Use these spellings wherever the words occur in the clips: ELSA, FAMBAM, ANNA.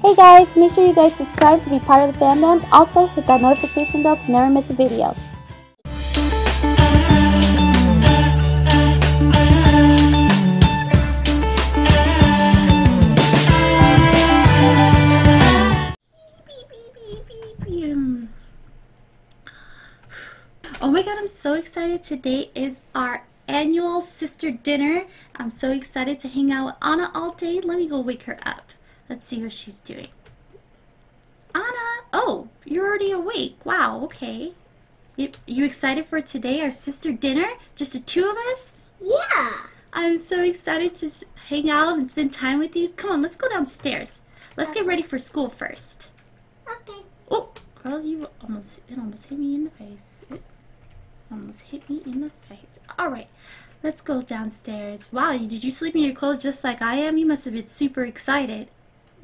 Hey guys, make sure you guys subscribe to be part of the fam and also hit that notification bell to never miss a video. Oh my god, I'm so excited. Today is our annual sister dinner. I'm so excited to hang out with Anna all day. Let me go wake her up. Let's see what she's doing. Anna! Oh, you're already awake. Wow, okay. You excited for today, our sister dinner? Just the two of us? Yeah! I'm so excited to hang out and spend time with you. Come on, let's go downstairs. Let's get ready for school first. Okay. Oh, girl, it almost hit me in the face. Alright, let's go downstairs. Wow, did you sleep in your clothes just like I am? You must have been super excited.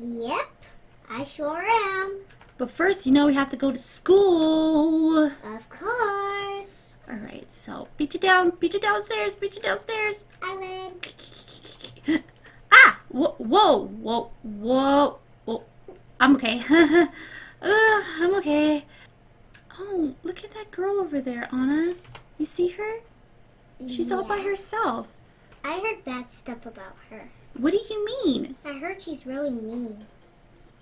Yep, I sure am. But first, you know we have to go to school. Of course. Alright, so beat you downstairs. I win. Ah! Whoa. I'm okay. I'm okay. Oh, look at that girl over there, Anna. You see her? She's all by herself. I heard bad stuff about her. What do you mean? I heard she's really mean.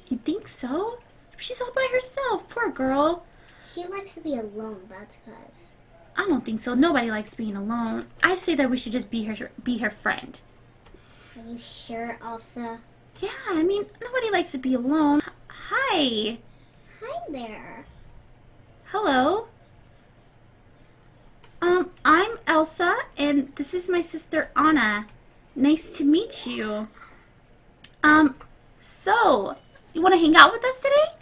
You think so? She's all by herself. Poor girl. She likes to be alone, that's because. I don't think so. Nobody likes being alone. I say that we should just be her friend. Are you sure, Elsa? Yeah, I mean, nobody likes to be alone. Hi. Hi there. Hello. I'm Elsa, and this is my sister Anna. Nice to meet you. So, you want to hang out with us today?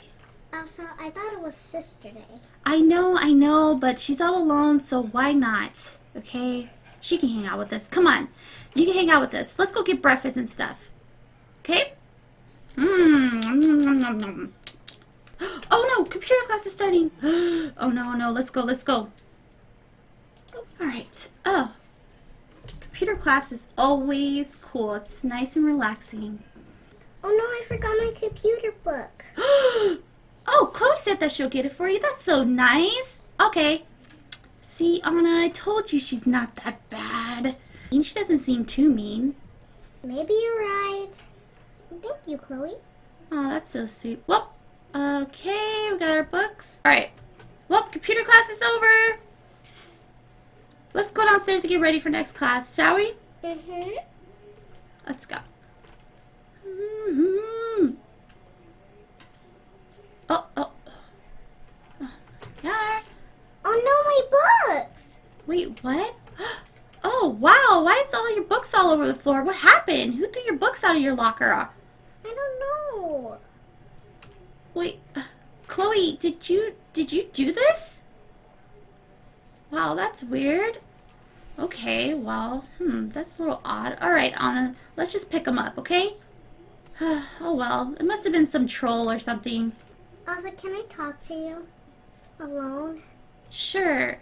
Elsa, I thought it was Sister Day. I know, but she's all alone, so why not? Okay? She can hang out with us. Come on. You can hang out with us. Let's go get breakfast and stuff. Okay? Mmm. Oh no, computer class is starting. Oh no, let's go. Alright, oh. Computer class is always cool. It's nice and relaxing. Oh no, I forgot my computer book. Oh, Chloe said that she'll get it for you. That's so nice. Okay. See, Anna, I told you she's not that bad. And she doesn't seem too mean. Maybe you're right. Thank you, Chloe. Oh, that's so sweet. Well, okay, we got our books. Alright. Well, computer class is over. Let's go downstairs to get ready for next class, shall we? Mm-hmm. Let's go. Mm-hmm. Oh. Yeah. Oh no, my books! Wait, what? Oh, wow, why is all your books all over the floor? What happened? Who threw your books out of your locker? I don't know. Wait, Chloe, did you do this? Wow, that's weird. Okay, well, that's a little odd. All right, Anna, let's just pick them up, okay? Oh well, it must have been some troll or something. Elsa, can I talk to you alone? Sure,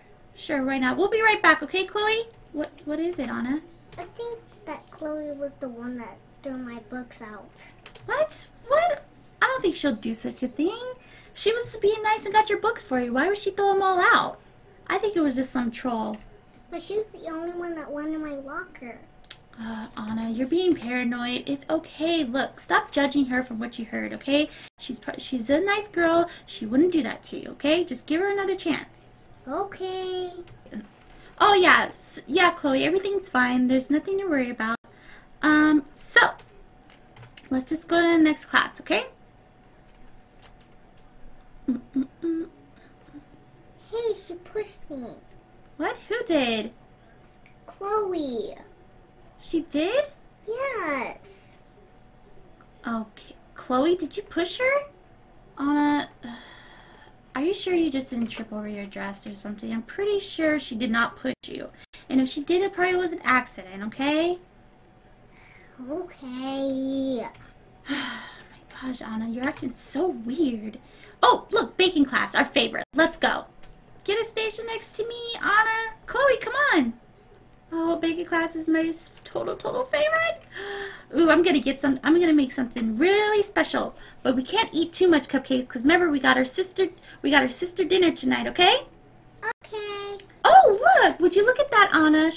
right now. We'll be right back, okay, Chloe? What is it, Anna? I think that Chloe was the one that threw my books out. What? What? I don't think she'll do such a thing. She was being nice and got your books for you. Why would she throw them all out? I think it was just some troll. But she was the only one that went in my locker. Anna, you're being paranoid. It's okay. Look, stop judging her from what you heard, okay? She's a nice girl. She wouldn't do that to you, okay? Just give her another chance. Okay. Oh, yeah, Chloe, everything's fine. There's nothing to worry about. So, let's just go to the next class, okay? Hey, she pushed me. What? Who did? Chloe. She did? Yes. Okay. Chloe, did you push her? Anna, are you sure you just didn't trip over your dress or something? I'm pretty sure she did not push you. And if she did, it probably was an accident, okay? Okay. Gosh, Anna, you're acting so weird. Oh, look, baking class, our favorite. Let's go. Get a station next to me, Anna. Chloe, come on. Oh, baking class is my total favorite. ooh, I'm gonna make something really special. But we can't eat too much cupcakes, because remember, we got our sister dinner tonight, okay? Okay. Oh, look, would you look at that, Anna?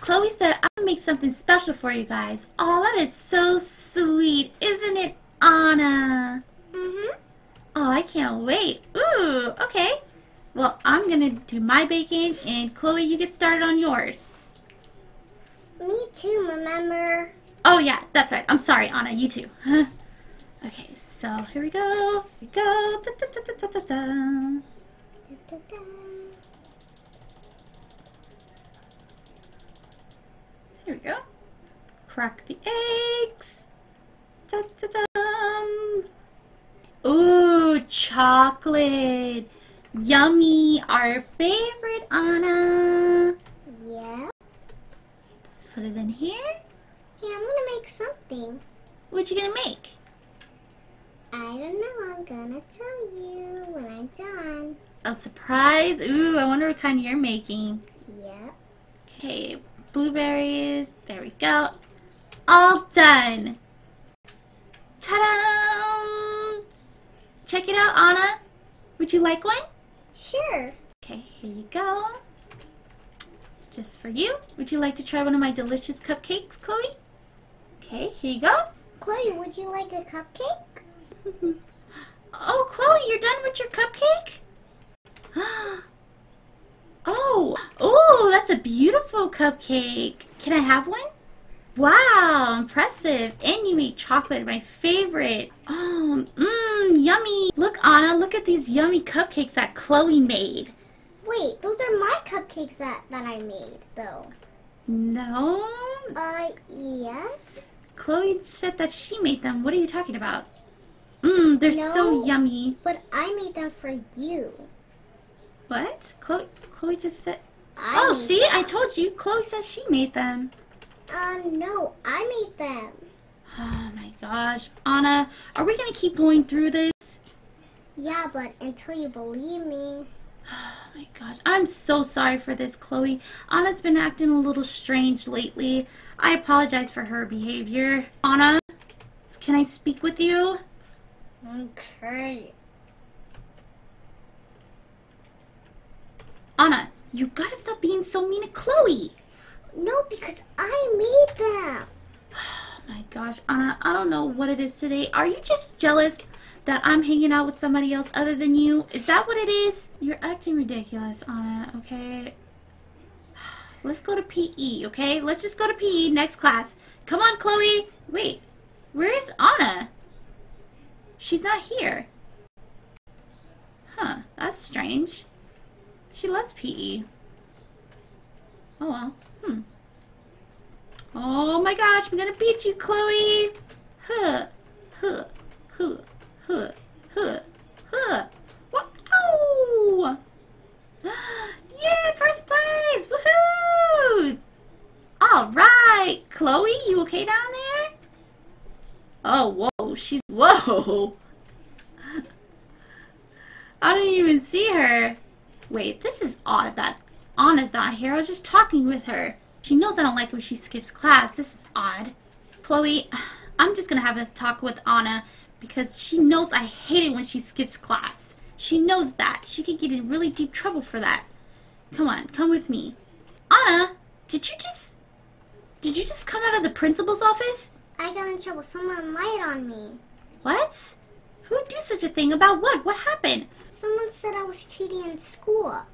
Chloe said, I'll make something special for you guys. Oh, that is so sweet, isn't it, Anna? Mm-hmm. Oh, I can't wait. Ooh, okay. Well, I'm gonna do my baking, and Chloe, you get started on yours. Me too, remember? Oh, yeah, that's right. I'm sorry, Anna, you too. Okay, so here we go. Here we go. Da, da, da, da, da, da. Da, da, da. There we go. Crack the eggs. Da, da, da. Ooh, chocolate. Yummy. Our favorite, Anna. Yeah. Let's put it in here. Hey, I'm going to make something. What you going to make? I don't know. I'm going to tell you when I'm done. A surprise? Ooh, I wonder what kind you're making. Yeah. Okay. Blueberries. There we go. All done. Ta-da! Check it out, Anna. Would you like one? Sure. Okay, here you go. Just for you. Would you like to try one of my delicious cupcakes, Chloe? Okay, here you go. Chloe, would you like a cupcake? Oh, Chloe, you're done with your cupcake? Oh, that's a beautiful cupcake. Can I have one? Wow, impressive. And you ate chocolate, my favorite. Oh, yummy. Look, Anna, look at these yummy cupcakes that Chloe made. Wait, those are my cupcakes that I made, though. No? Yes? Chloe said that she made them. What are you talking about? Mmm, they're so yummy. But I made them for you. What? Chloe just said... Oh, see? I told you. Chloe says she made them. No, I made them. Oh, my gosh. Anna, are we going to keep going through this? Yeah, but until you believe me... Oh my gosh, I'm so sorry for this, Chloe. Anna's been acting a little strange lately. I apologize for her behavior. Anna, can I speak with you? Okay. Anna, you gotta stop being so mean to Chloe. No, because I made them. Oh my gosh, Anna, I don't know what it is today. Are you just jealous that I'm hanging out with somebody else other than you? Is that what it is? You're acting ridiculous, Anna, okay? Let's go to PE, okay? Let's just go to PE next class. Come on, Chloe. Wait, where is Anna? She's not here. Huh, that's strange. She loves PE. Oh, well, Oh my gosh, I'm gonna beat you, Chloe. Huh, huh, huh. Huh, huh, huh. Wow! Yay, first place! Woohoo! Alright, Chloe, you okay down there? Oh, whoa, whoa! I didn't even see her. Wait, this is odd that Anna's not here. I was just talking with her. She knows I don't like when she skips class. This is odd. Chloe, I'm just gonna have a talk with Anna, because she knows I hate it when she skips class. She knows that. She could get in really deep trouble for that. Come on, come with me. Anna, did you just come out of the principal's office? I got in trouble. Someone lied on me. What? Who would do such a thing? About what? What happened? Someone said I was cheating in school.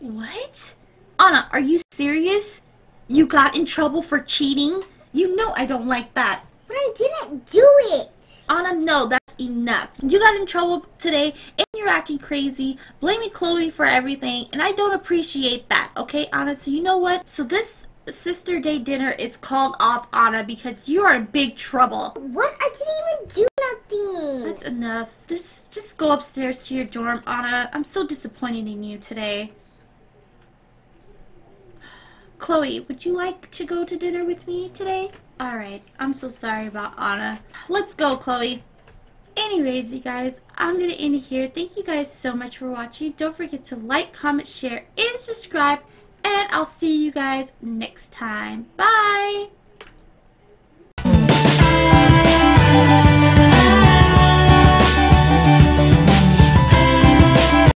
What? Anna, are you serious? You got in trouble for cheating? You know I don't like that. But I didn't do it! Anna, no, that's enough. You got in trouble today, and you're acting crazy, blaming Chloe for everything, and I don't appreciate that, okay, Anna? So you know what? So this sister day dinner is called off, Anna, because you are in big trouble. What? I didn't even do nothing! That's enough. Just go upstairs to your dorm, Anna. I'm so disappointed in you today. Chloe, would you like to go to dinner with me today? Alright, I'm so sorry about Anna. Let's go, Chloe. Anyways, you guys, I'm going to end it here. Thank you guys so much for watching. Don't forget to like, comment, share, and subscribe. And I'll see you guys next time. Bye!